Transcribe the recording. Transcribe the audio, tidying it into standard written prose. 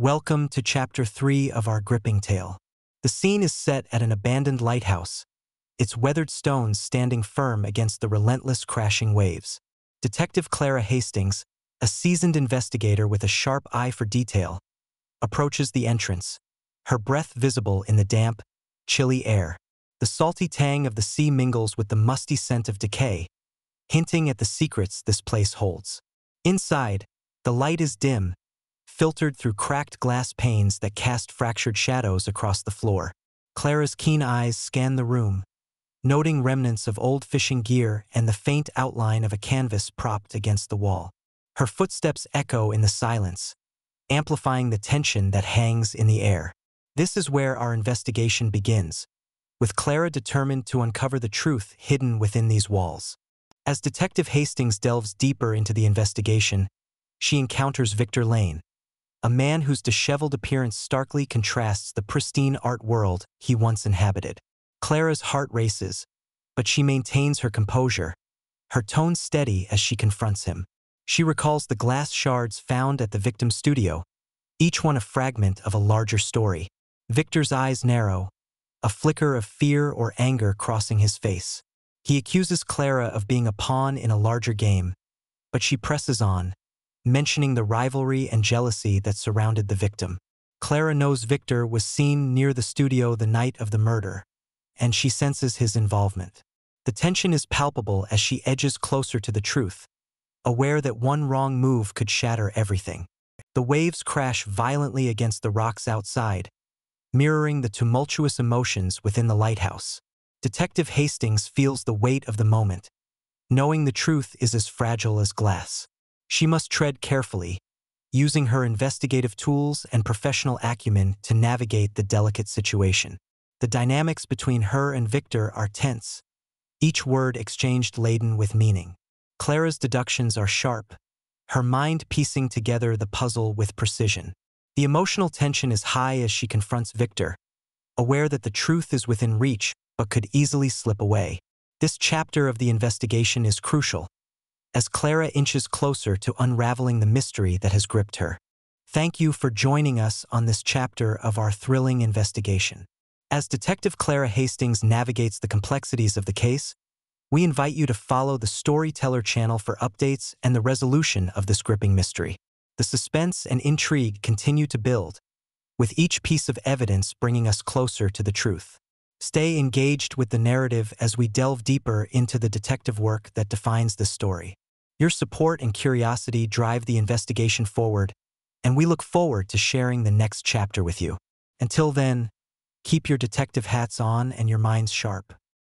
Welcome to Chapter 3 of our gripping tale. The scene is set at an abandoned lighthouse, its weathered stones standing firm against the relentless crashing waves. Detective Clara Hastings, a seasoned investigator with a sharp eye for detail, approaches the entrance, her breath visible in the damp, chilly air. The salty tang of the sea mingles with the musty scent of decay, hinting at the secrets this place holds. Inside, the light is dim, filtered through cracked glass panes that cast fractured shadows across the floor. Clara's keen eyes scan the room, noting remnants of old fishing gear and the faint outline of a canvas propped against the wall. Her footsteps echo in the silence, amplifying the tension that hangs in the air. This is where our investigation begins, with Clara determined to uncover the truth hidden within these walls. As Detective Hastings delves deeper into the investigation, she encounters Victor Lane, a man whose disheveled appearance starkly contrasts the pristine art world he once inhabited. Clara's heart races, but she maintains her composure, her tone steady as she confronts him. She recalls the glass shards found at the victim's studio, each one a fragment of a larger story. Victor's eyes narrow, a flicker of fear or anger crossing his face. He accuses Clara of being a pawn in a larger game, but she presses on, mentioning the rivalry and jealousy that surrounded the victim. Clara knows Victor was seen near the studio the night of the murder, and she senses his involvement. The tension is palpable as she edges closer to the truth, aware that one wrong move could shatter everything. The waves crash violently against the rocks outside, mirroring the tumultuous emotions within the lighthouse. Detective Hastings feels the weight of the moment, knowing the truth is as fragile as glass. She must tread carefully, using her investigative tools and professional acumen to navigate the delicate situation. The dynamics between her and Victor are tense, each word exchanged laden with meaning. Clara's deductions are sharp, her mind piecing together the puzzle with precision. The emotional tension is high as she confronts Victor, aware that the truth is within reach but could easily slip away. This chapter of the investigation is crucial, as Clara inches closer to unraveling the mystery that has gripped her. Thank you for joining us on this chapter of our thrilling investigation. As Detective Clara Hastings navigates the complexities of the case, we invite you to follow the Storyteller channel for updates and the resolution of this gripping mystery. The suspense and intrigue continue to build, with each piece of evidence bringing us closer to the truth. Stay engaged with the narrative as we delve deeper into the detective work that defines this story. Your support and curiosity drive the investigation forward, and we look forward to sharing the next chapter with you. Until then, keep your detective hats on and your minds sharp.